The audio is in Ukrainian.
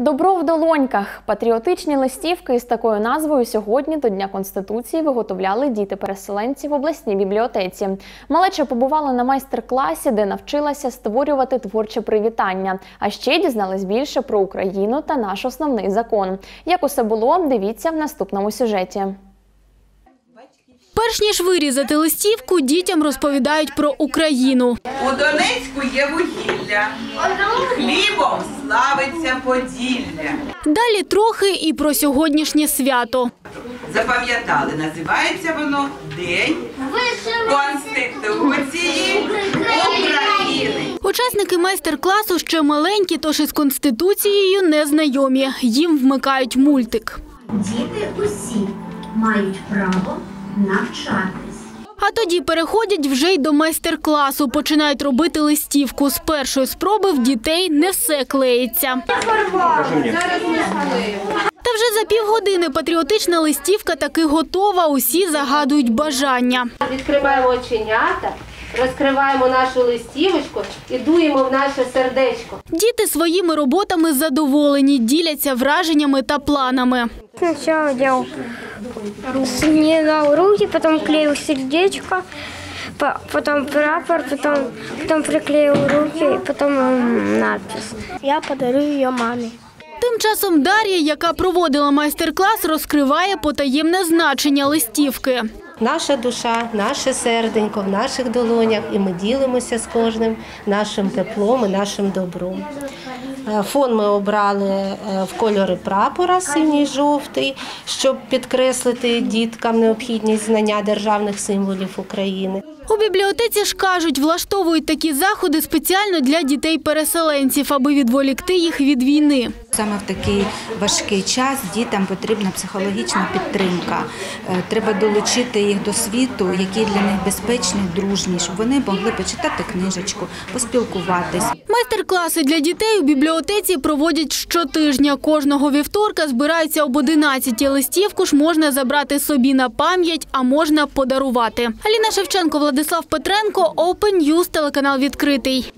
Добро в долоньках. Патріотичні листівки із такою назвою сьогодні до Дня Конституції виготовляли діти-переселенці в обласній бібліотеці. Малеча побувала на майстер-класі, де навчилася створювати творче привітання. А ще дізналась більше про Україну та наш Основний закон. Як усе було, дивіться в наступному сюжеті. Перш ніж вирізати листівку, дітям розповідають про Україну. У Донецьку є вугілля, хлібом славиться Поділля. Далі трохи і про сьогоднішнє свято. Запам'ятали, називається воно День Конституції України. Учасники майстер-класу ще маленькі, тож із Конституцією не знайомі. Їм вмикають мультик. Діти усі мають право навчатись. А тоді переходять вже й до майстер-класу. Починають робити листівку. З першої спроби в дітей не все клеїться. Та вже за півгодини патріотична листівка таки готова. Усі загадують бажання. Відкриваємо оченята, розкриваємо нашу листівочку і дуємо в наше сердечко. Діти своїми роботами задоволені, діляться враженнями та планами. Спочатку я склеїв руки, потім клеїв сердечко, потім прапор, потім приклеїв руки і потім надпис. Я подарую її мамі. Тим часом Дар'я, яка проводила майстер-клас, розкриває потаємне значення листівки. Наша душа, наше серденько в наших долонях, і ми ділимося з кожним нашим теплом і нашим добром. Фон ми обрали в кольори прапора, синій, жовтий, щоб підкреслити діткам необхідність знання державних символів України. У бібліотеці ж кажуть, влаштовують такі заходи спеціально для дітей-переселенців, аби відволікти їх від війни. Саме в такий важкий час дітям потрібна психологічна підтримка. Треба долучити їх до світу, який для них безпечний, дружній, щоб вони могли почитати книжечку, поспілкуватись. Майстер-класи для дітей у бібліотеці проводять щотижня. Кожного вівторка збираються об 11. Листівку ж можна забрати собі на пам'ять, а можна подарувати. Аліна Шевченко, Владислав Петренко, Open News, телеканал «Відкритий».